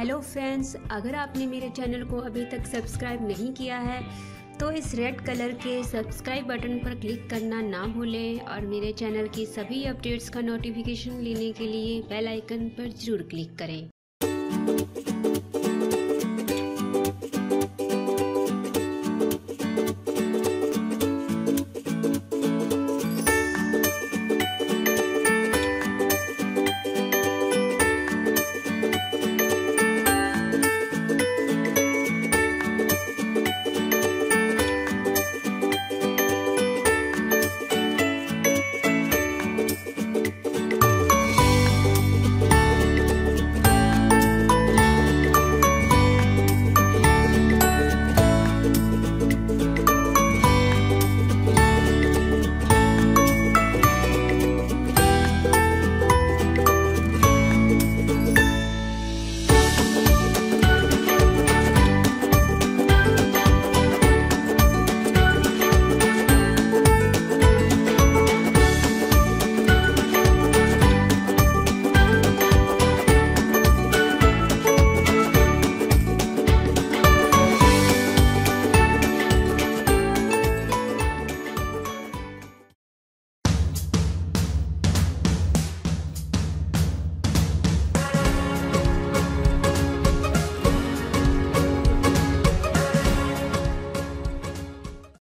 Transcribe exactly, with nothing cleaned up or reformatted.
Hello friends, अगर आपने मेरे चैनल को अभी तक सब्सक्राइब नहीं किया है तो इस रेड कलर के सब्सक्राइब बटन पर क्लिक करना ना भूलें और मेरे चैनल की सभी अपडेट्स का नोटिफिकेशन लेने के लिए बेल आइकन पर ज़रूर क्लिक करें।